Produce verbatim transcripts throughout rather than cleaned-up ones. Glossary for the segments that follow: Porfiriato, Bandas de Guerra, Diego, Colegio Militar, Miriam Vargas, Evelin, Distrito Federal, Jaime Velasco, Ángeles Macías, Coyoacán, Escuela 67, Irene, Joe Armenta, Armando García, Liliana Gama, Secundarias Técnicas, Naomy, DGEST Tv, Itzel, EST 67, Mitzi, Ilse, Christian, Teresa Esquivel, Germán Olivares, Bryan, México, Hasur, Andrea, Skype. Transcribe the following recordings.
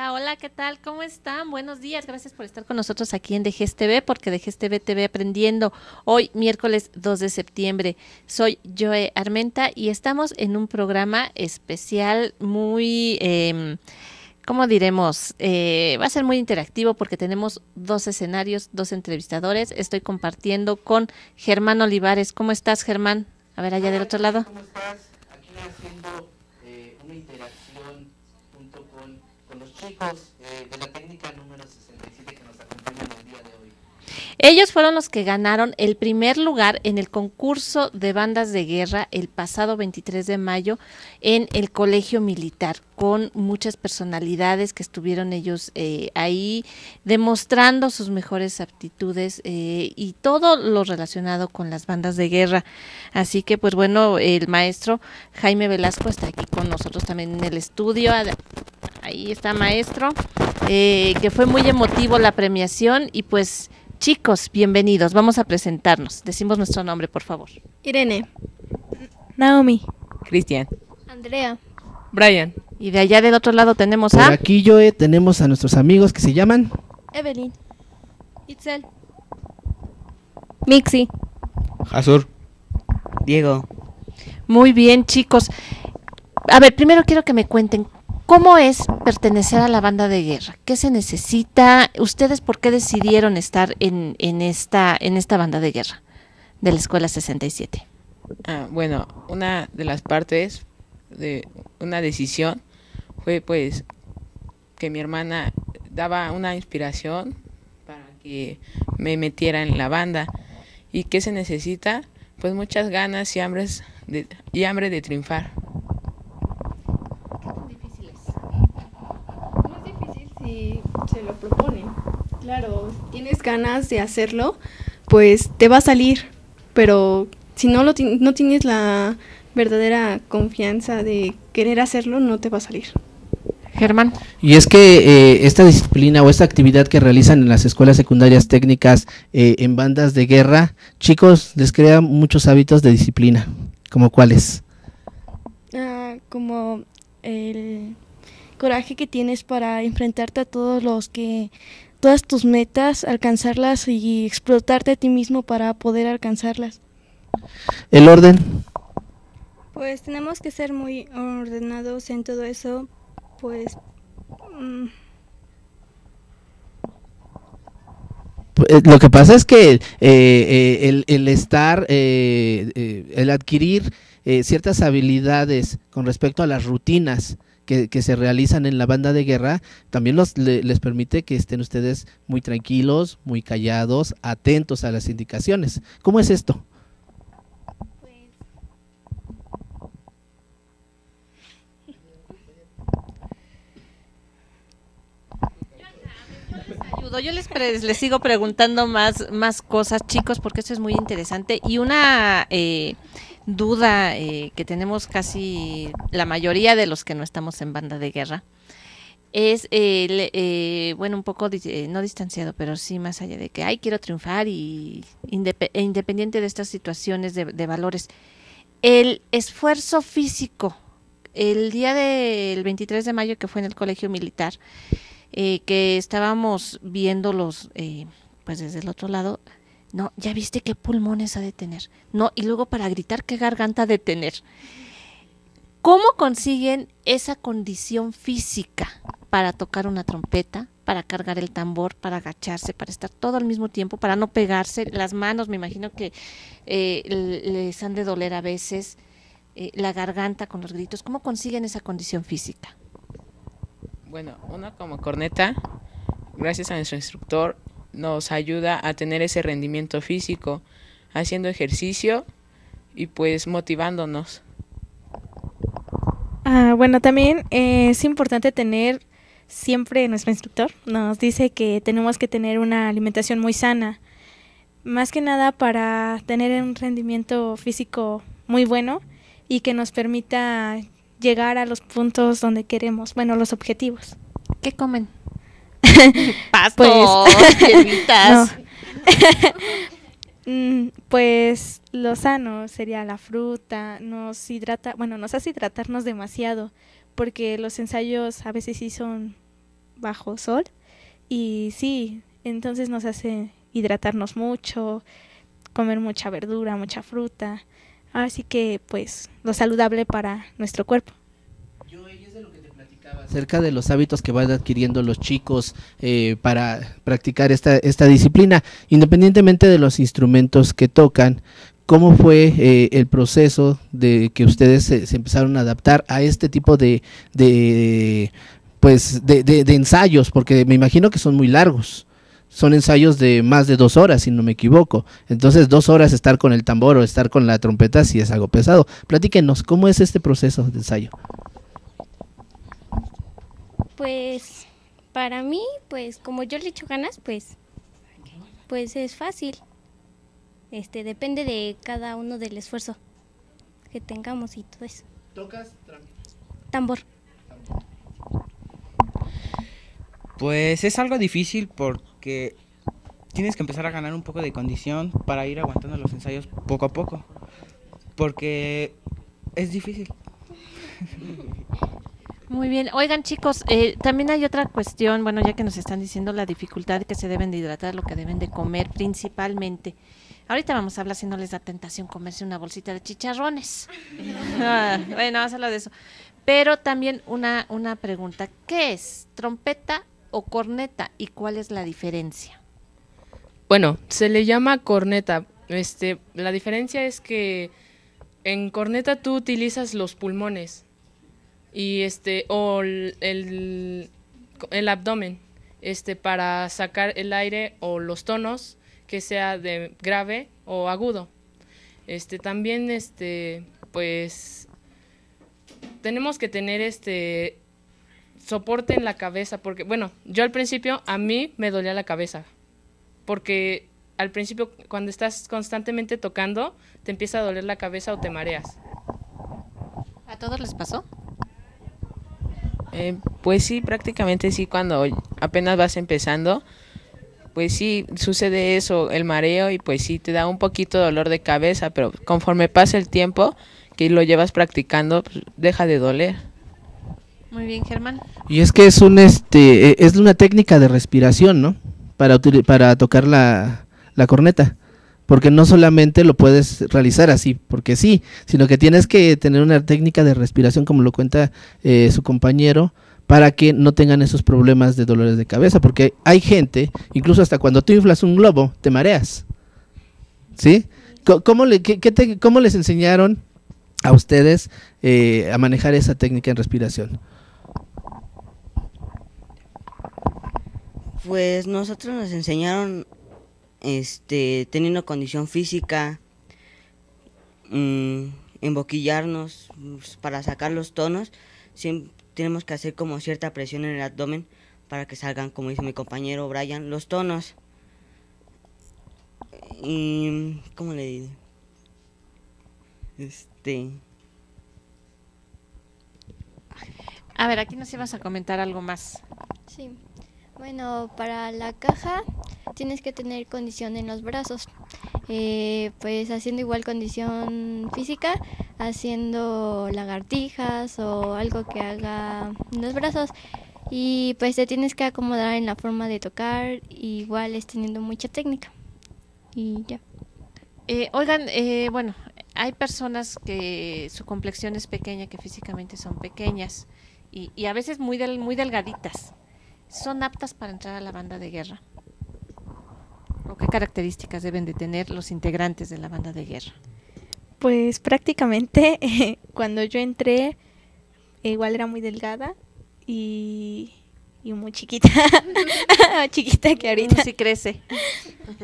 Hola, hola, ¿qué tal? ¿Cómo están? Buenos días, gracias por estar con nosotros aquí en D G E S T T V, porque D G E S T T V T V Aprendiendo, hoy miércoles dos de septiembre. Soy Joe Armenta y estamos en un programa especial muy... Eh, ¿Cómo diremos? Eh, va a ser muy interactivo porque tenemos dos escenarios, dos entrevistadores. Estoy compartiendo con Germán Olivares. ¿Cómo estás, Germán? A ver, allá del otro lado. ¿Cómo estás? Aquí haciendo eh, una interacción junto con, con los chicos eh, de la técnica número sesenta y siete que nos acompañan el día de hoy. Ellos fueron los que ganaron el primer lugar en el concurso de bandas de guerra el pasado veintitrés de mayo en el Colegio Militar, con muchas personalidades que estuvieron ellos eh, ahí demostrando sus mejores aptitudes eh, y todo lo relacionado con las bandas de guerra. Así que, pues bueno, el maestro Jaime Velasco está aquí con nosotros también en el estudio. Ahí está, maestro, eh, que fue muy emotivo la premiación y pues... Chicos, bienvenidos. Vamos a presentarnos. Decimos nuestro nombre, por favor. Irene. Naomi. Cristian. Andrea. Brian. Y de allá del otro lado tenemos a... Por aquí, Joe, tenemos a nuestros amigos que se llaman... Evelyn. Itzel. Mixi. Azur. Diego. Muy bien, chicos. A ver, primero quiero que me cuenten... ¿Cómo es pertenecer a la banda de guerra? ¿Qué se necesita? ¿Ustedes por qué decidieron estar en, en, esta, en esta banda de guerra de la Escuela sesenta y siete? Ah, bueno, una de las partes de una decisión fue pues que mi hermana daba una inspiración para que me metiera en la banda. ¿Y qué se necesita? Pues muchas ganas y, hambres de, y hambre de triunfar. Si se lo proponen, claro, tienes ganas de hacerlo, pues te va a salir, pero si no, lo ti no tienes la verdadera confianza de querer hacerlo, no te va a salir. Germán. Y es que eh, esta disciplina o esta actividad que realizan en las escuelas secundarias técnicas eh, en bandas de guerra, chicos, les crea muchos hábitos de disciplina, ¿como cuáles? Ah, como el... coraje que tienes para enfrentarte a todos los que, todas tus metas, alcanzarlas y explotarte a ti mismo para poder alcanzarlas. ¿El orden? Pues tenemos que ser muy ordenados en todo eso, pues... Um. Lo que pasa es que eh, eh, el, el estar, eh, eh, el adquirir eh, ciertas habilidades con respecto a las rutinas, Que, que se realizan en la banda de guerra, también los, le, les permite que estén ustedes muy tranquilos, muy callados, atentos a las indicaciones. ¿Cómo es esto? Yo les, pre les sigo preguntando más, más cosas, chicos, porque esto es muy interesante. Y una eh, duda eh, que tenemos casi la mayoría de los que no estamos en banda de guerra es, eh, le, eh, bueno, un poco, eh, no distanciado, pero sí más allá de que, ay, quiero triunfar y indep e independiente de estas situaciones de, de valores. El esfuerzo físico, el día del veintitrés de mayo que fue en el Colegio Militar, Eh, que estábamos viéndolos eh, pues desde el otro lado, no, ya viste qué pulmones ha de tener, no, y luego para gritar qué garganta ha de tener. ¿Cómo consiguen esa condición física para tocar una trompeta, para cargar el tambor, para agacharse, para estar todo al mismo tiempo, para no pegarse? Las manos, me imagino que eh, les han de doler a veces, eh, la garganta con los gritos. ¿Cómo consiguen esa condición física? Bueno, uno como corneta, gracias a nuestro instructor, nos ayuda a tener ese rendimiento físico, haciendo ejercicio y pues motivándonos. Ah, bueno, también eh, es importante tener siempre, nuestro instructor nos dice que tenemos que tener una alimentación muy sana, más que nada para tener un rendimiento físico muy bueno y que nos permita llegar a los puntos donde queremos, bueno, los objetivos. ¿Qué comen? Pastos, hierbitas. mm, pues lo sano sería la fruta, nos hidrata, bueno, nos hace hidratarnos demasiado, porque los ensayos a veces sí son bajo sol. Y sí, entonces nos hace hidratarnos mucho, comer mucha verdura, mucha fruta. Así que, pues, lo saludable para nuestro cuerpo. Yo, ella es de lo que te platicaba, acerca de los hábitos que van adquiriendo los chicos eh, para practicar esta, esta disciplina. Independientemente de los instrumentos que tocan, ¿cómo fue eh, el proceso de que ustedes se, se empezaron a adaptar a este tipo de, de pues de, de, de ensayos? Porque me imagino que son muy largos, son ensayos de más de dos horas, si no me equivoco. Entonces, dos horas estar con el tambor o estar con la trompeta sí es algo pesado. Platíquenos, ¿cómo es este proceso de ensayo? Pues, para mí, pues, como yo le echo ganas, pues, pues es fácil. Este, depende de cada uno del esfuerzo que tengamos y todo eso. ¿Tocas tambor? Tambor. Pues es algo difícil porque tienes que empezar a ganar un poco de condición para ir aguantando los ensayos poco a poco, porque es difícil. Muy bien, oigan chicos, eh, también hay otra cuestión, bueno, ya que nos están diciendo la dificultad que se deben de hidratar, lo que deben de comer principalmente. Ahorita vamos a hablar si no les da tentación comerse una bolsita de chicharrones. Ah, bueno, vamos a hablar de eso. Pero también una, una pregunta, ¿qué es trompeta o corneta y cuál es la diferencia? Bueno, se le llama corneta. Este, la diferencia es que en corneta tú utilizas los pulmones y este o el, el, el abdomen este, para sacar el aire o los tonos, que sea de grave o agudo. Este también este pues tenemos que tener este soporte en la cabeza, porque bueno, yo al principio a mí me dolía la cabeza, porque al principio cuando estás constantemente tocando te empieza a doler la cabeza o te mareas. ¿A todos les pasó? Eh, pues sí, prácticamente sí, cuando apenas vas empezando. Pues sí, sucede eso, el mareo, y pues sí, te da un poquito de dolor de cabeza, pero conforme pasa el tiempo que lo llevas practicando, pues deja de doler. Muy bien, Germán. Y es que es un este es una técnica de respiración, ¿no? Para, para tocar la, la corneta, porque no solamente lo puedes realizar así, porque sí, sino que tienes que tener una técnica de respiración, como lo cuenta eh, su compañero, para que no tengan esos problemas de dolores de cabeza, porque hay gente, incluso hasta cuando tú inflas un globo, te mareas, ¿sí? ¿Cómo, le, qué, qué te, cómo les enseñaron a ustedes eh, a manejar esa técnica en respiración? Pues nosotros nos enseñaron este, teniendo condición física, mmm, emboquillarnos para sacar los tonos, siempre tenemos que hacer como cierta presión en el abdomen para que salgan, como dice mi compañero Brian, los tonos. Y, ¿cómo le digo? Este... A ver, aquí nos ibas a comentar algo más. Sí. Bueno, para la caja tienes que tener condición en los brazos. Eh, pues haciendo igual condición física, haciendo lagartijas o algo que haga los brazos, y pues te tienes que acomodar en la forma de tocar, igual es teniendo mucha técnica y ya. Eh, oigan, eh, bueno, hay personas que su complexión es pequeña, que físicamente son pequeñas y, y a veces muy, del, muy delgaditas, ¿son aptas para entrar a la banda de guerra? ¿O qué características deben de tener los integrantes de la banda de guerra? Pues prácticamente eh, cuando yo entré eh, igual era muy delgada y, y muy chiquita, chiquita que ahorita no, sí crece.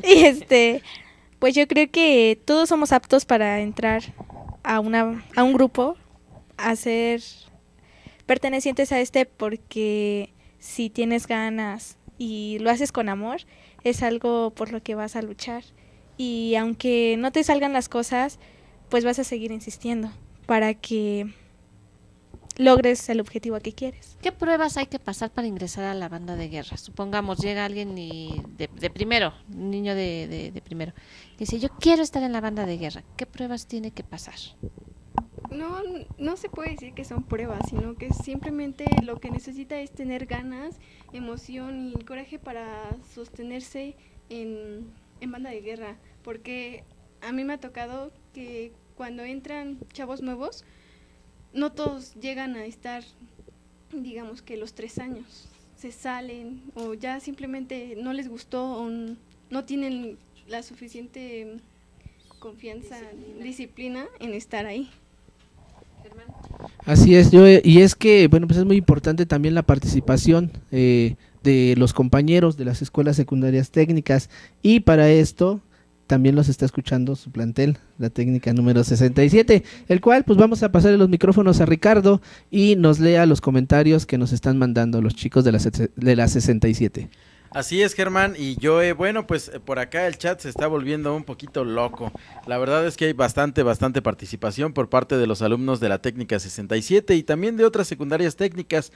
Y este, pues yo creo que todos somos aptos para entrar a una a un grupo, a ser pertenecientes a este, porque si tienes ganas y lo haces con amor, es algo por lo que vas a luchar, y aunque no te salgan las cosas, pues vas a seguir insistiendo para que logres el objetivo que quieres. ¿Qué pruebas hay que pasar para ingresar a la banda de guerra? Supongamos, llega alguien y de, de primero, un niño de, de, de primero, dice, yo quiero estar en la banda de guerra, ¿qué pruebas tiene que pasar? no, no se puede decir que son pruebas, sino que simplemente lo que necesita es tener ganas, emoción y coraje para sostenerse en, en banda de guerra, porque a mí me ha tocado que cuando entran chavos nuevos, no todos llegan a estar, digamos que los tres años, se salen o ya simplemente no les gustó o no tienen la suficiente confianza, disciplina, disciplina en estar ahí. Germán. Así es, yo, y es que bueno, pues es muy importante también la participación eh, de los compañeros de las escuelas secundarias técnicas, y para esto también los está escuchando su plantel, la técnica número sesenta y siete, el cual pues vamos a pasarle los micrófonos a Ricardo y nos lea los comentarios que nos están mandando los chicos de la, de la sesenta y siete. Así es, Germán, y yo, eh, bueno, pues por acá el chat se está volviendo un poquito loco. La verdad es que hay bastante, bastante participación por parte de los alumnos de la técnica sesenta y siete y también de otras secundarias técnicas.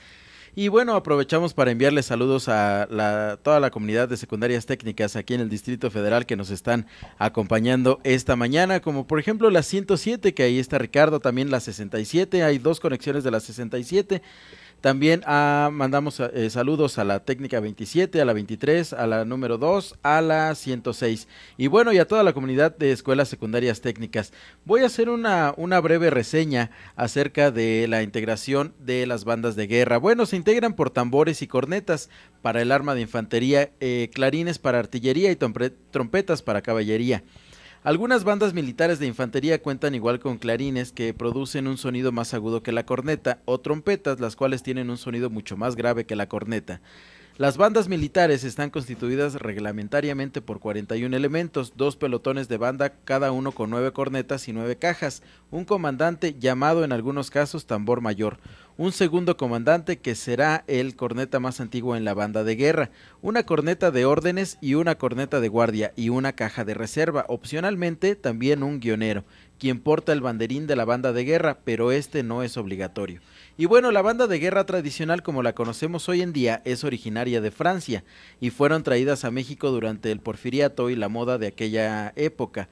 Y bueno, aprovechamos para enviarles saludos a la, toda la comunidad de secundarias técnicas aquí en el Distrito Federal que nos están acompañando esta mañana, como por ejemplo la ciento siete, que ahí está Ricardo, también la sesenta y siete, hay dos conexiones de la sesenta y siete. También ah, mandamos eh, saludos a la técnica veintisiete, a la veintitrés, a la número dos, a la ciento seis. Y bueno, y a toda la comunidad de escuelas secundarias técnicas. Voy a hacer una, una breve reseña acerca de la integración de las bandas de guerra. Bueno, se integran por tambores y cornetas para el arma de infantería, eh, clarines para artillería y trompetas para caballería. Algunas bandas militares de infantería cuentan igual con clarines que producen un sonido más agudo que la corneta, o trompetas, las cuales tienen un sonido mucho más grave que la corneta. Las bandas militares están constituidas reglamentariamente por cuarenta y un elementos, dos pelotones de banda, cada uno con nueve cornetas y nueve cajas, un comandante llamado en algunos casos tambor mayor, un segundo comandante que será el corneta más antiguo en la banda de guerra, una corneta de órdenes y una corneta de guardia y una caja de reserva, opcionalmente también un guionero, quien porta el banderín de la banda de guerra, pero este no es obligatorio. Y bueno, la banda de guerra tradicional como la conocemos hoy en día es originaria de Francia y fueron traídas a México durante el Porfiriato y la moda de aquella época.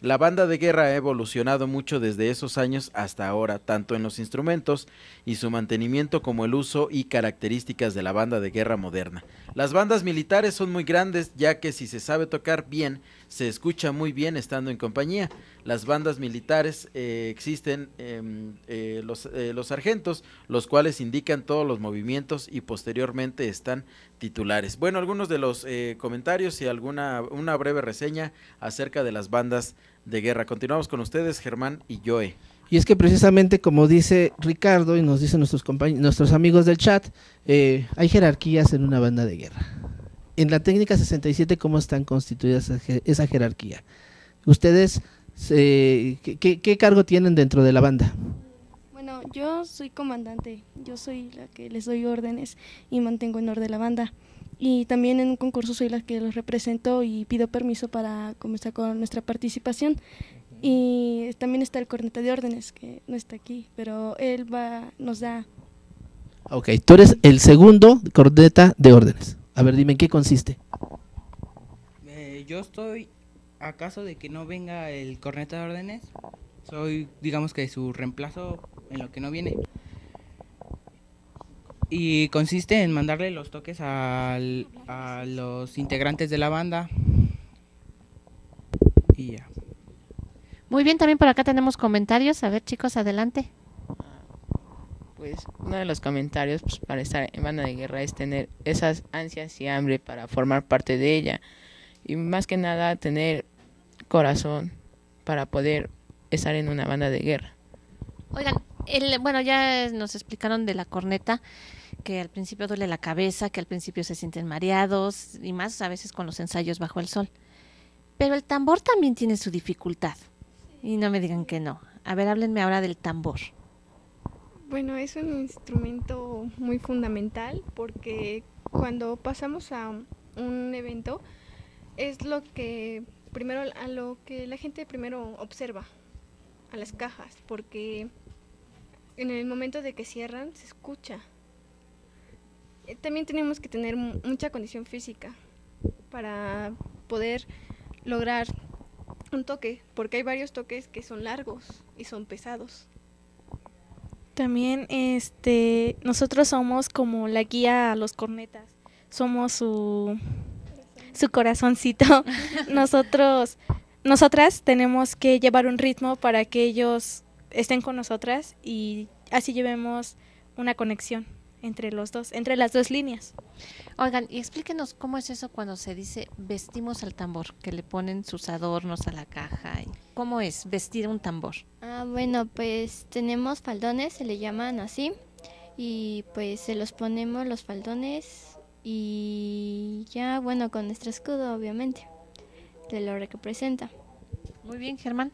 La banda de guerra ha evolucionado mucho desde esos años hasta ahora, tanto en los instrumentos y su mantenimiento como el uso y características de la banda de guerra moderna. Las bandas militares son muy grandes, ya que si se sabe tocar bien, se escucha muy bien estando en compañía. Las bandas militares eh, existen eh, eh, los, eh, los sargentos, los cuales indican todos los movimientos y posteriormente están titulares. Bueno, algunos de los eh, comentarios y alguna una breve reseña acerca de las bandas de guerra. Continuamos con ustedes, Germán y Joe. Y es que precisamente como dice Ricardo y nos dicen nuestros compañeros, nuestros amigos del chat, eh, hay jerarquías en una banda de guerra. En la técnica sesenta y siete, ¿cómo están constituidas esa jerarquía? Ustedes, eh, ¿qué, qué cargo tienen dentro de la banda? Bueno, yo soy comandante, yo soy la que les doy órdenes y mantengo en orden la banda. Y también en un concurso soy la que los represento y pido permiso para comenzar con nuestra participación. Y también está el corneta de órdenes, que no está aquí, pero él va, nos da… Ok, tú eres el segundo corneta de órdenes. A ver, dime, ¿en qué consiste? Eh, yo estoy, a caso de que no venga el corneta de órdenes, soy, digamos que su reemplazo en lo que no viene. Y consiste en mandarle los toques al, a los integrantes de la banda. Y ya. Muy bien, también por acá tenemos comentarios. A ver, chicos, adelante. Pues uno de los comentarios pues, para estar en banda de guerra es tener esas ansias y hambre para formar parte de ella. Y más que nada tener corazón para poder estar en una banda de guerra. Oigan, el, bueno, ya nos explicaron de la corneta, que al principio duele la cabeza, que al principio se sienten mareados y más a veces con los ensayos bajo el sol. Pero el tambor también tiene su dificultad y no me digan que no. A ver, háblenme ahora del tambor. Bueno, es un instrumento muy fundamental porque cuando pasamos a un evento es lo que primero a lo que la gente primero observa, a las cajas, porque en el momento de que cierran se escucha. También tenemos que tener mucha condición física para poder lograr un toque, porque hay varios toques que son largos y son pesados. También este nosotros somos como la guía a los cornetas, somos su, su corazoncito. Nosotros, nosotras tenemos que llevar un ritmo para que ellos estén con nosotras y así llevemos una conexión entre los dos, entre las dos líneas. Oigan, y explíquenos cómo es eso cuando se dice vestimos al tambor, que le ponen sus adornos a la caja. ¿Cómo es vestir un tambor? Ah, bueno, pues tenemos faldones, se le llaman así, y pues se los ponemos los faldones y ya, bueno, con nuestro escudo, obviamente, de lo que representa. Muy bien, Germán.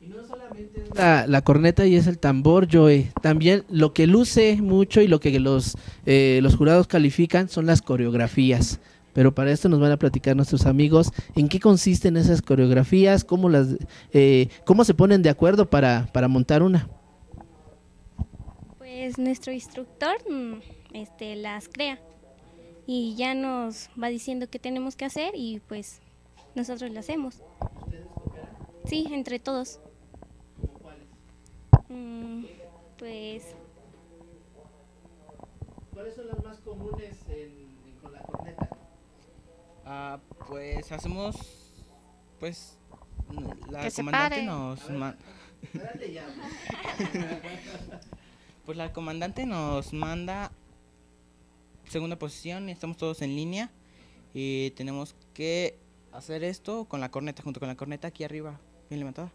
Y no solamente es la, la corneta y es el tambor, Joey, también lo que luce mucho y lo que los, eh, los jurados califican son las coreografías. Pero para esto nos van a platicar nuestros amigos en qué consisten esas coreografías, cómo, las, eh, cómo se ponen de acuerdo para, para montar una. Pues nuestro instructor este, las crea y ya nos va diciendo qué tenemos que hacer y pues nosotros lo hacemos. Sí, entre todos. Mm, pues... ¿Cuáles son las más comunes en, en, con la corneta? Ah, pues hacemos... Pues... La que comandante nos... Ver, man... ya, pues. Pues la comandante nos manda segunda posición y estamos todos en línea y tenemos que hacer esto con la corneta, junto con la corneta aquí arriba, bien levantada.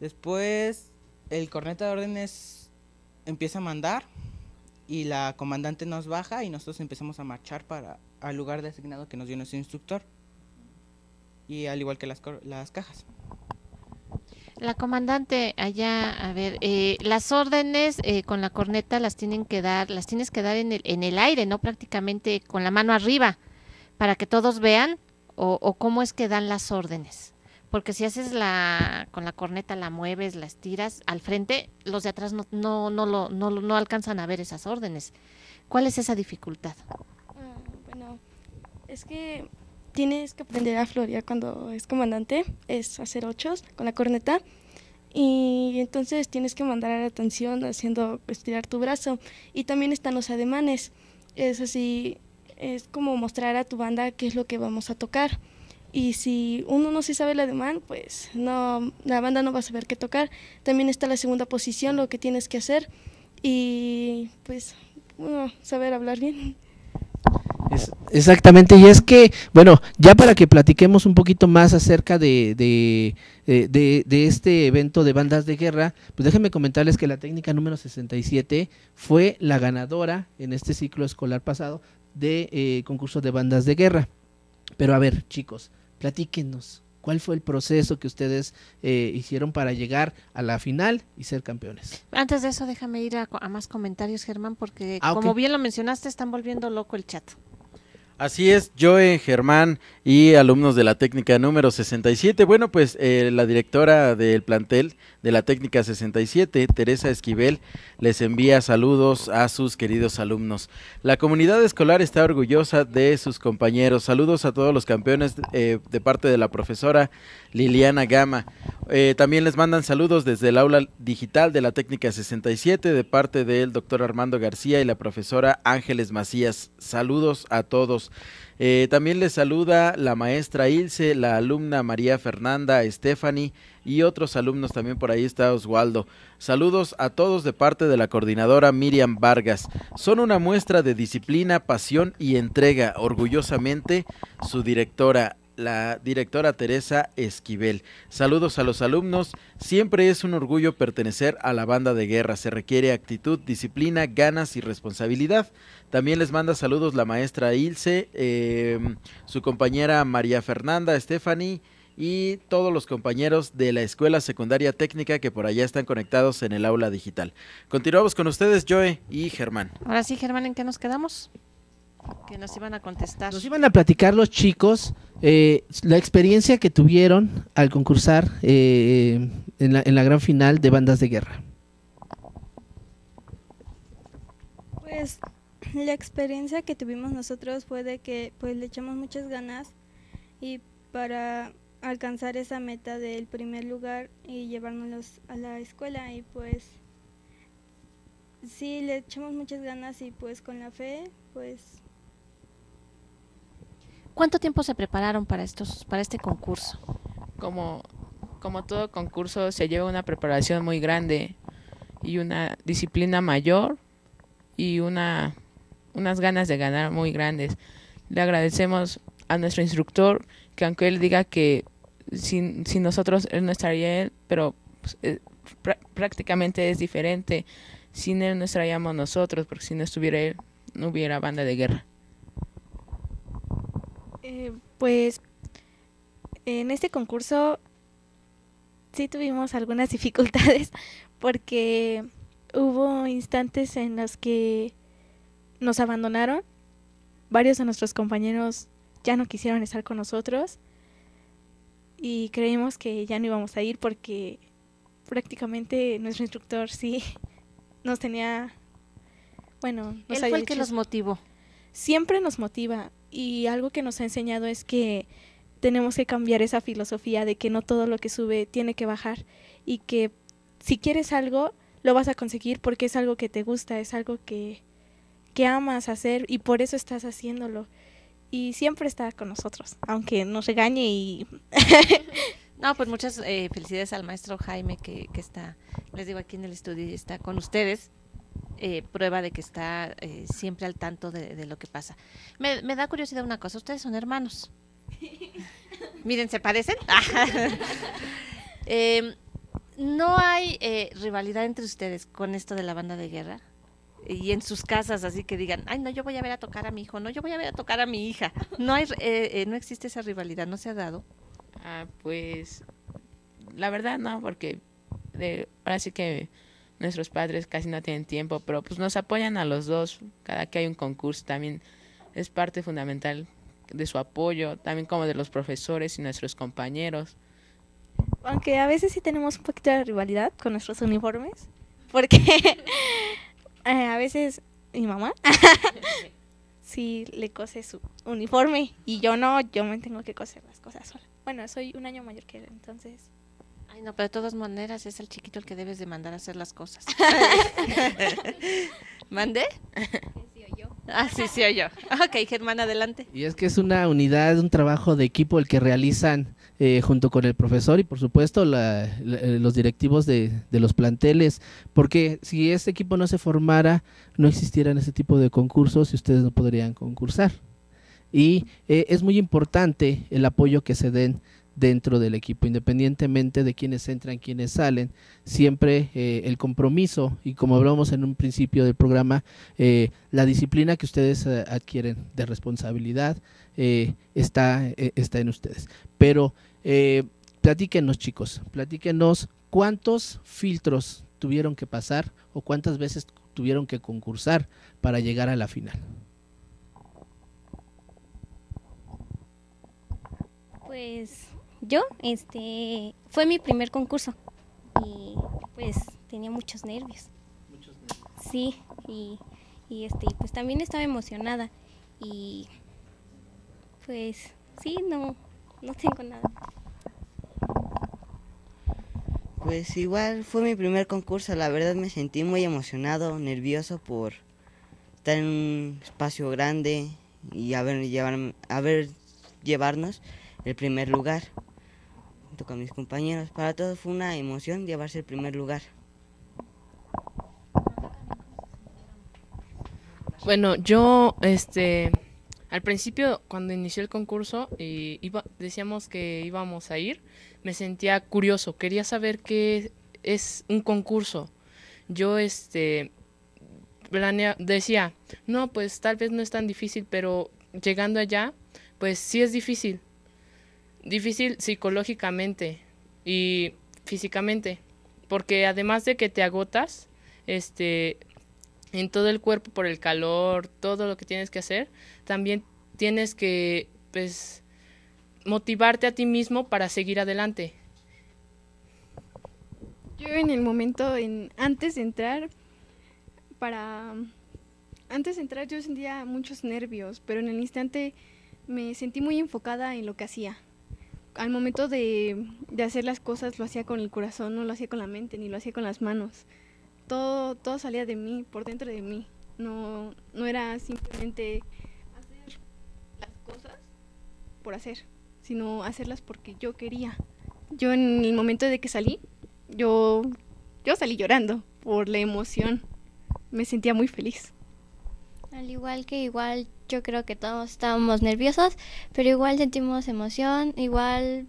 Después el corneta de órdenes empieza a mandar y la comandante nos baja y nosotros empezamos a marchar para al lugar designado que nos dio nuestro instructor, y al igual que las, las cajas. La comandante allá, a ver, eh, las órdenes eh, con la corneta las tienen que dar, las tienes que dar en el, en el aire, ¿no? Prácticamente con la mano arriba para que todos vean, o, o cómo es que dan las órdenes. Porque si haces la con la corneta, la mueves, la estiras al frente, los de atrás no no no lo no, no alcanzan a ver esas órdenes. ¿Cuál es esa dificultad? Ah, bueno, es que tienes que aprender a florear cuando es comandante, es hacer ochos con la corneta y entonces tienes que mandar a la atención haciendo estirar tu brazo, y también están los ademanes. Es así, es como mostrar a tu banda qué es lo que vamos a tocar. Y si uno no se sabe el ademán, pues no, la banda no va a saber qué tocar. También está la segunda posición, lo que tienes que hacer. Y pues, bueno, saber hablar bien. Es, exactamente, y es que, bueno, ya para que platiquemos un poquito más acerca de, de, de, de este evento de bandas de guerra, pues déjenme comentarles que la técnica número sesenta y siete fue la ganadora en este ciclo escolar pasado de eh, concursos de bandas de guerra. Pero a ver, chicos, platíquenos, ¿cuál fue el proceso que ustedes eh, hicieron para llegar a la final y ser campeones? Antes de eso, déjame ir a, a más comentarios, Germán, porque ah, como okay. bien lo mencionaste, están volviendo loco el chat. Así es, Joe, Germán y alumnos de la técnica número sesenta y siete. Bueno, pues eh, la directora del plantel de la técnica sesenta y siete, Teresa Esquivel, les envía saludos a sus queridos alumnos. La comunidad escolar está orgullosa de sus compañeros. Saludos a todos los campeones eh, de parte de la profesora Liliana Gama. Eh, también les mandan saludos desde el aula digital de la técnica sesenta y siete de parte del doctor Armando García y la profesora Ángeles Macías. Saludos a todos. Eh, también les saluda la maestra Ilse, la alumna María Fernanda, Stephanie y otros alumnos. También por ahí está Oswaldo. Saludos a todos de parte de la coordinadora Miriam Vargas. Son una muestra de disciplina, pasión y entrega. Orgullosamente, su directora, la directora Teresa Esquivel. Saludos a los alumnos. Siempre es un orgullo pertenecer a la banda de guerra. Se requiere actitud, disciplina, ganas y responsabilidad. También les manda saludos la maestra Ilse, eh, su compañera María Fernanda, Stephanie y todos los compañeros de la Escuela Secundaria Técnica que por allá están conectados en el aula digital. Continuamos con ustedes, Joe y Germán. Ahora sí, Germán, ¿en qué nos quedamos? Que nos iban a contestar. Nos iban a platicar los chicos eh, la experiencia que tuvieron al concursar eh, en, la, en la gran final de bandas de guerra. Pues la experiencia que tuvimos nosotros fue de que pues le echamos muchas ganas y para alcanzar esa meta del primer lugar y llevárnoslos a la escuela, y pues sí, le echamos muchas ganas y pues con la fe, pues... ¿Cuánto tiempo se prepararon para estos, para este concurso? Como, como todo concurso se lleva una preparación muy grande y una disciplina mayor y una, unas ganas de ganar muy grandes. Le agradecemos a nuestro instructor, que aunque él diga que sin, sin nosotros él no estaría él, pero pues, eh, pr- prácticamente es diferente. Sin él no estaríamos nosotros, porque si no estuviera él, no hubiera banda de guerra. Eh, pues en este concurso sí tuvimos algunas dificultades, porque hubo instantes en los que nos abandonaron. Varios de nuestros compañeros ya no quisieron estar con nosotros y creímos que ya no íbamos a ir porque prácticamente nuestro instructor sí nos tenía, bueno, nos había hecho. Él fue el que nos motivó. Siempre nos motiva, y algo que nos ha enseñado es que tenemos que cambiar esa filosofía de que no todo lo que sube tiene que bajar, y que si quieres algo lo vas a conseguir porque es algo que te gusta, es algo que, que amas hacer y por eso estás haciéndolo. Y siempre está con nosotros, aunque nos regañe y... No, pues muchas eh, felicidades al maestro Jaime que, que está, les digo, aquí en el estudio y está con ustedes. Eh, prueba de que está eh, siempre al tanto de, de lo que pasa. Me, me da curiosidad una cosa, ustedes son hermanos. Miren, ¿se parecen? eh, ¿No hay eh, rivalidad entre ustedes con esto de la banda de guerra? Y en sus casas, así que digan, ay, no, yo voy a ver a tocar a mi hijo, no, yo voy a ver a tocar a mi hija. No hay, eh, eh, no existe esa rivalidad, ¿no se ha dado? Ah, pues, la verdad no, porque de, ahora sí que nuestros padres casi no tienen tiempo, pero pues nos apoyan a los dos. Cada que hay un concurso también es parte fundamental de su apoyo, también como de los profesores y nuestros compañeros. Aunque a veces sí tenemos un poquito de rivalidad con nuestros uniformes, porque... Eh, a veces mi mamá sí le cose su uniforme y yo no, yo me tengo que coser las cosas sola. Bueno, soy un año mayor que él, entonces... Ay, no, pero de todas maneras es el chiquito el que debes de mandar a hacer las cosas. ¿Mandé? Sí, o yo. Ah, sí, sí, o yo. Ok, Germán, adelante. Y es que es una unidad, un trabajo de equipo el que realizan eh, junto con el profesor y por supuesto la, la, los directivos de, de los planteles, porque si este equipo no se formara, no existieran ese tipo de concursos y ustedes no podrían concursar. Y eh, es muy importante el apoyo que se den dentro del equipo, independientemente de quienes entran, quienes salen, siempre eh, el compromiso y, como hablamos en un principio del programa, eh, la disciplina que ustedes eh, adquieren de responsabilidad eh, está, eh, está en ustedes. Pero eh, platíquenos, chicos, platíquenos cuántos filtros tuvieron que pasar o cuántas veces tuvieron que concursar para llegar a la final. Pues... Yo, este, fue mi primer concurso y pues tenía muchos nervios. Muchos nervios. Sí, y, y este, pues también estaba emocionada y pues sí, no, no tengo nada. Pues igual fue mi primer concurso, la verdad me sentí muy emocionado, nervioso por estar en un espacio grande y haber, llevar, haber llevarnos el primer lugar. Junto con mis compañeros, para todos fue una emoción llevarse el primer lugar. Bueno, yo este al principio cuando inició el concurso y iba, decíamos que íbamos a ir, me sentía curioso, quería saber qué es un concurso. Yo este planea, decía, no, pues tal vez no es tan difícil, pero llegando allá, pues sí es difícil. Difícil psicológicamente y físicamente, porque además de que te agotas este, en todo el cuerpo por el calor, todo lo que tienes que hacer, también tienes que pues, motivarte a ti mismo para seguir adelante. Yo en el momento, en, antes de entrar, para antes de entrar yo sentía muchos nervios, pero en el instante me sentí muy enfocada en lo que hacía. Al momento de, de hacer las cosas lo hacía con el corazón, no lo hacía con la mente, ni lo hacía con las manos. todo, todo salía de mí, por dentro de mí. No, no era simplemente hacer las cosas por hacer, sino hacerlas porque yo quería. Yo en el momento de que salí, yo, yo salí llorando por la emoción. Me sentía muy feliz. Al igual que igual, yo creo que todos estábamos nerviosos, pero igual sentimos emoción, igual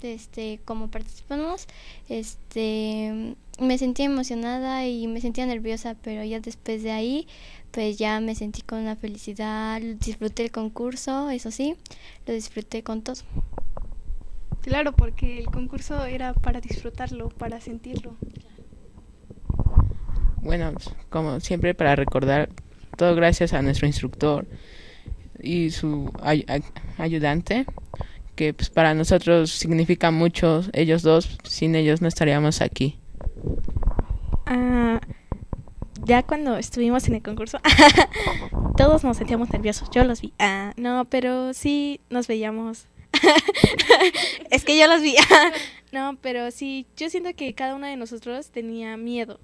este como participamos, este me sentía emocionada y me sentía nerviosa, pero ya después de ahí, pues ya me sentí con una felicidad, disfruté el concurso, eso sí, lo disfruté con todo. Claro, porque el concurso era para disfrutarlo, para sentirlo. Bueno, como siempre, para recordar, todo gracias a nuestro instructor y su ay ay ayudante, que pues, para nosotros significa mucho, ellos dos, sin ellos no estaríamos aquí. Ah, ya cuando estuvimos en el concurso, todos nos sentíamos nerviosos, yo los vi. Ah, no, pero sí nos veíamos. Es que yo los vi. No, pero sí, yo siento que cada una de nosotros tenía miedo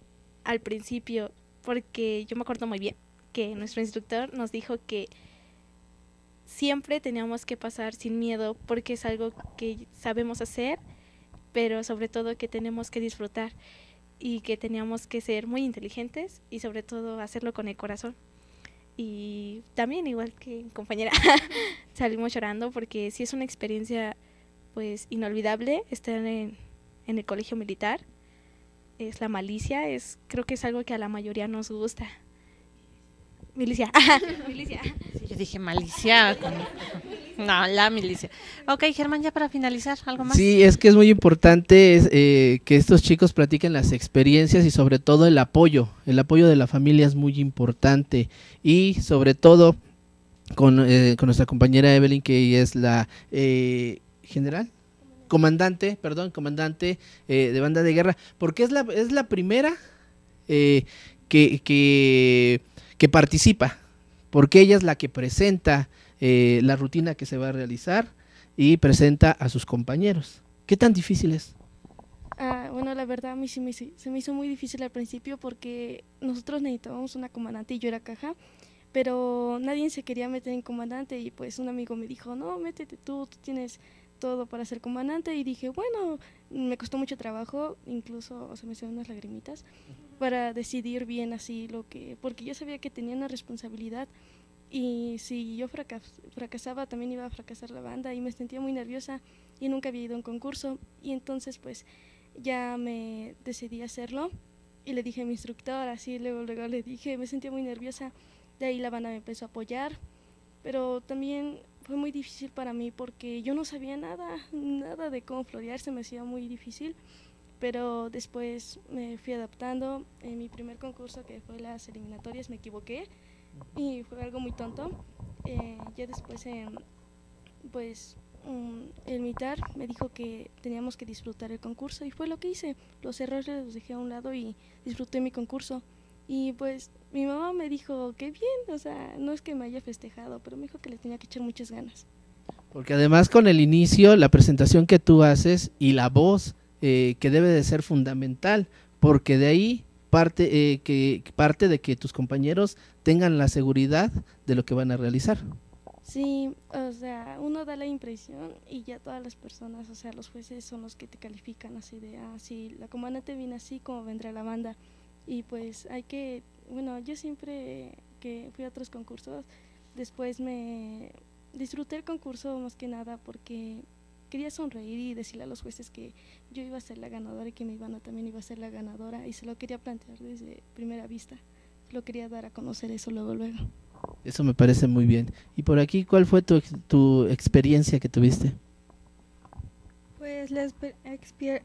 al principio, porque yo me acuerdo muy bien que nuestro instructor nos dijo que siempre teníamos que pasar sin miedo porque es algo que sabemos hacer, pero sobre todo que tenemos que disfrutar y que teníamos que ser muy inteligentes y sobre todo hacerlo con el corazón. Y también, igual que mi compañera, salimos llorando porque sí es una experiencia pues inolvidable estar en, en el Colegio Militar. Es la milicia, es, creo que es algo que a la mayoría nos gusta. Milicia. Milicia. Sí, yo dije malicia. No, la milicia. Ok, Germán, ya para finalizar, ¿algo más? Sí, es que es muy importante es, eh, que estos chicos platiquen las experiencias y sobre todo el apoyo. El apoyo de la familia es muy importante y sobre todo con, eh, con nuestra compañera Evelyn, que es la eh, general, comandante, perdón, comandante eh, de banda de guerra, porque es la, es la primera eh, que... que que participa, porque ella es la que presenta eh, la rutina que se va a realizar y presenta a sus compañeros. ¿Qué tan difícil es? Ah, bueno, la verdad a mí sí me, se me hizo muy difícil al principio porque nosotros necesitábamos una comandante y yo era caja, pero nadie se quería meter en comandante y pues un amigo me dijo, no, métete tú, tú tienes todo para ser comandante, y dije, bueno, me costó mucho trabajo, incluso o sea, me salieron unas lagrimitas, para decidir bien así lo que, porque yo sabía que tenía una responsabilidad y si yo fracas, fracasaba también iba a fracasar la banda y me sentía muy nerviosa y nunca había ido a un concurso y entonces pues ya me decidí a hacerlo y le dije a mi instructor, así luego, luego le dije, me sentía muy nerviosa, de ahí la banda me empezó a apoyar, pero también fue muy difícil para mí porque yo no sabía nada, nada de cómo florear, se me hacía muy difícil, pero después me fui adaptando. En mi primer concurso, que fue las eliminatorias, me equivoqué y fue algo muy tonto. Eh, ya después, eh, pues, um, el militar me dijo que teníamos que disfrutar el concurso y fue lo que hice. Los errores los dejé a un lado y disfruté mi concurso. Y pues mi mamá me dijo, qué bien, o sea, no es que me haya festejado, pero me dijo que le tenía que echar muchas ganas. Porque además con el inicio, la presentación que tú haces y la voz eh, que debe de ser fundamental, porque de ahí parte, eh, que, parte de que tus compañeros tengan la seguridad de lo que van a realizar. Sí, o sea, uno da la impresión y ya todas las personas, o sea, los jueces son los que te califican así de, ah, sí, la comandante viene así, como vendrá la banda. Y pues hay que, bueno, yo siempre que fui a otros concursos, después me disfruté el concurso más que nada porque quería sonreír y decirle a los jueces que yo iba a ser la ganadora y que mi banda también iba a ser la ganadora y se lo quería plantear desde primera vista, lo quería dar a conocer eso luego, luego. Eso me parece muy bien. Y por aquí, ¿cuál fue tu, tu experiencia que tuviste? Pues la exper exper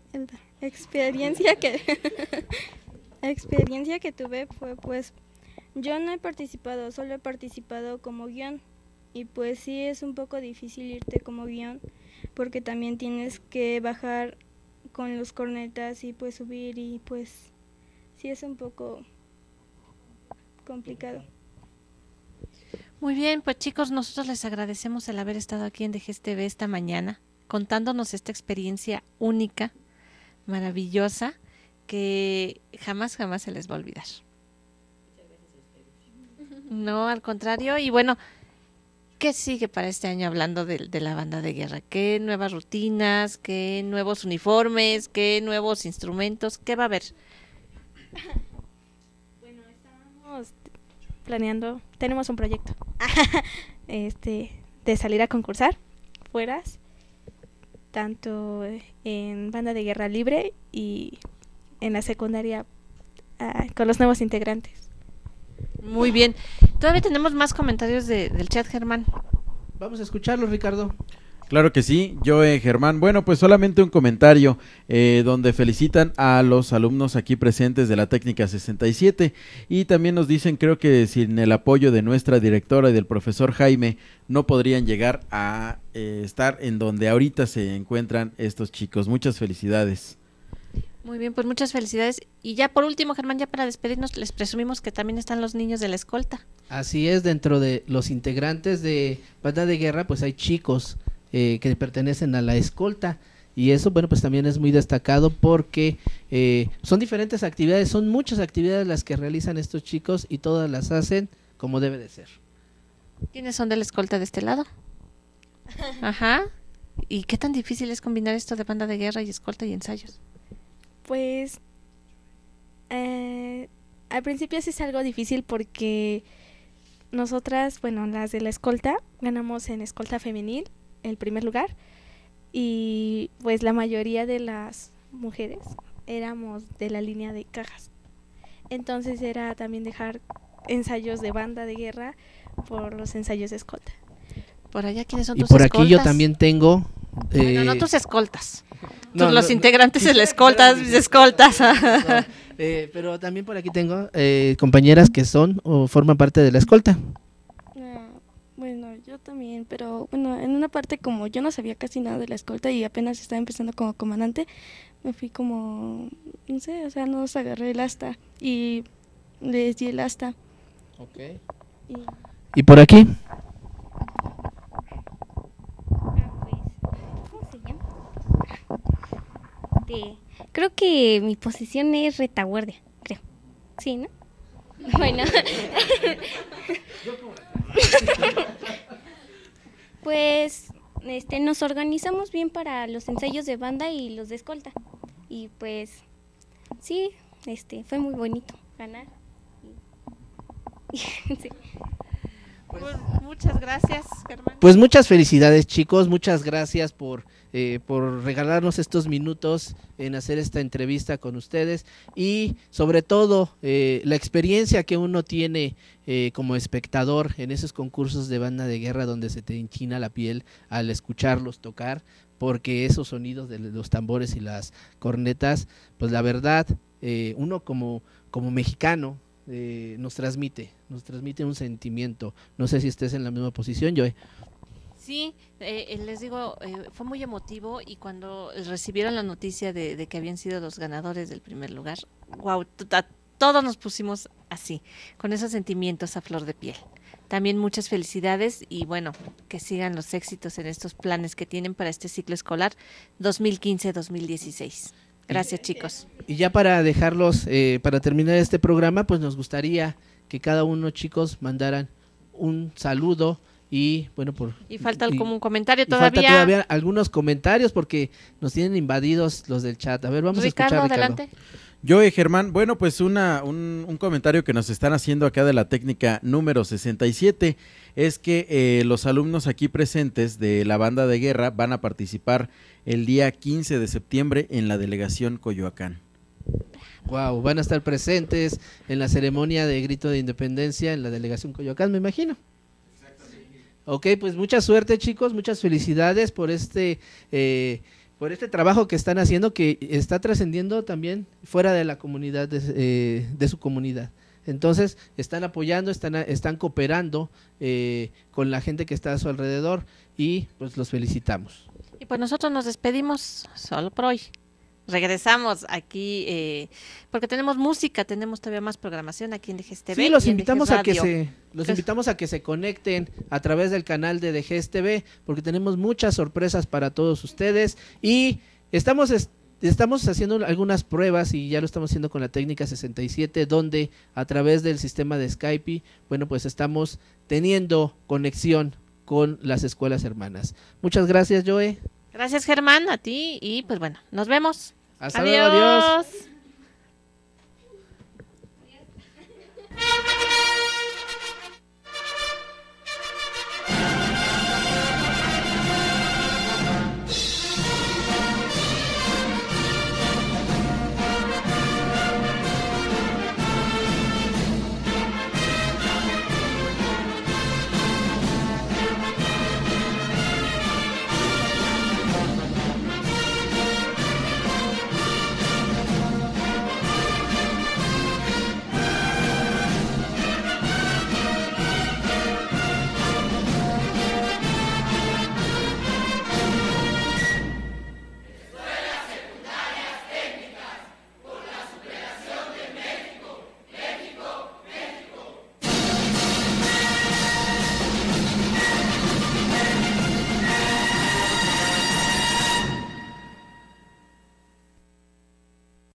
experiencia que... La experiencia que tuve fue, pues, yo no he participado, solo he participado como guión. Y pues sí es un poco difícil irte como guión, porque también tienes que bajar con los cornetas y pues subir y pues sí es un poco complicado. Muy bien, pues chicos, nosotros les agradecemos el haber estado aquí en D G E S T T V esta mañana, contándonos esta experiencia única, maravillosa, que jamás, jamás se les va a olvidar. No, al contrario. Y bueno, ¿qué sigue para este año hablando de, de la banda de guerra? ¿Qué nuevas rutinas? ¿Qué nuevos uniformes? ¿Qué nuevos instrumentos? ¿Qué va a haber? Bueno, estamos planeando, tenemos un proyecto este, de salir a concursar fueras, tanto en banda de guerra libre y en la secundaria uh, con los nuevos integrantes. Muy bien, todavía tenemos más comentarios de, del chat, Germán. Vamos a escucharlos, Ricardo. Claro que sí, Joe Germán. Bueno, pues solamente un comentario eh, donde felicitan a los alumnos aquí presentes de la técnica sesenta y siete y también nos dicen, creo que sin el apoyo de nuestra directora y del profesor Jaime no podrían llegar a eh, estar en donde ahorita se encuentran estos chicos. Muchas felicidades. Muy bien, pues muchas felicidades. Y ya por último, Germán, ya para despedirnos, les presumimos que también están los niños de la escolta. Así es, dentro de los integrantes de banda de guerra, pues hay chicos Eh, que pertenecen a la escolta y eso, bueno, pues también es muy destacado porque eh, son diferentes actividades, son muchas actividades las que realizan estos chicos y todas las hacen como debe de ser. ¿Quiénes son de la escolta de este lado? Ajá. ¿Y qué tan difícil es combinar esto de banda de guerra y escolta y ensayos? Pues eh, al principio sí es algo difícil porque nosotras, bueno, las de la escolta ganamos en escolta femenil el primer lugar y pues la mayoría de las mujeres éramos de la línea de cajas, entonces era también dejar ensayos de banda de guerra por los ensayos de escolta. Por allá, ¿quiénes son y tus por escoltas? Aquí yo también tengo eh... bueno, no tus escoltas, no, tus, no, los integrantes no, de la escolta, mis escoltas, no, eh, pero también por aquí tengo eh, compañeras que son o forman parte de la escolta. Bueno, yo también, pero bueno, en una parte como yo no sabía casi nada de la escolta y apenas estaba empezando como comandante, me fui como, no sé, o sea, nos agarré el asta y les di el asta. Ok. ¿Y, ¿Y por aquí? Ah, pues, ¿cómo se llama? De, creo que mi posición es retaguardia, creo. Sí, ¿no? Bueno. Pues este nos organizamos bien para los ensayos de banda y los de escolta. Y pues sí, este fue muy bonito ganar. Sí. Pues, muchas gracias, Germán. Pues muchas felicidades, chicos, muchas gracias por eh, por regalarnos estos minutos en hacer esta entrevista con ustedes y sobre todo eh, la experiencia que uno tiene eh, como espectador en esos concursos de banda de guerra donde se te enchina la piel al escucharlos tocar, porque esos sonidos de los tambores y las cornetas, pues la verdad, eh, uno como, como mexicano, Eh, nos transmite, nos transmite un sentimiento. No sé si estés en la misma posición, Joe. Sí, eh, les digo, eh, fue muy emotivo y cuando recibieron la noticia de, de que habían sido los ganadores del primer lugar, wow, todos nos pusimos así, con esos sentimientos a flor de piel. También muchas felicidades y bueno, que sigan los éxitos en estos planes que tienen para este ciclo escolar dos mil quince dos mil dieciséis. Gracias, chicos. Y ya para dejarlos, eh, para terminar este programa, pues nos gustaría que cada uno, chicos, mandaran un saludo y, bueno, por... Y falta y, como un comentario todavía. Falta todavía algunos comentarios porque nos tienen invadidos los del chat. A ver, vamos Ricardo, a escuchar, Ricardo. Adelante. Yo, eh, Germán, bueno, pues una, un, un comentario que nos están haciendo acá de la técnica número sesenta y siete es que eh, los alumnos aquí presentes de la banda de guerra van a participar el día quince de septiembre en la delegación Coyoacán. Wow, van a estar presentes en la ceremonia de grito de independencia en la delegación Coyoacán, me imagino. Exactamente. Ok, pues mucha suerte, chicos, muchas felicidades por este... Eh, por este trabajo que están haciendo, que está trascendiendo también fuera de la comunidad, de, eh, de su comunidad. Entonces, están apoyando, están, están cooperando eh, con la gente que está a su alrededor y pues los felicitamos. Y pues nosotros nos despedimos solo por hoy. Regresamos aquí eh, porque tenemos música, tenemos todavía más programación aquí en D G E S T T V. Sí, los invitamos a que se los pues, invitamos a que se conecten a través del canal de D G E S T T V porque tenemos muchas sorpresas para todos ustedes y estamos est Estamos haciendo algunas pruebas y ya lo estamos haciendo con la técnica sesenta y siete, donde a través del sistema de Skype, bueno, pues estamos teniendo conexión con las escuelas hermanas. Muchas gracias, Joe. Gracias, Germán, a ti, y pues bueno, nos vemos. Hasta luego, adiós.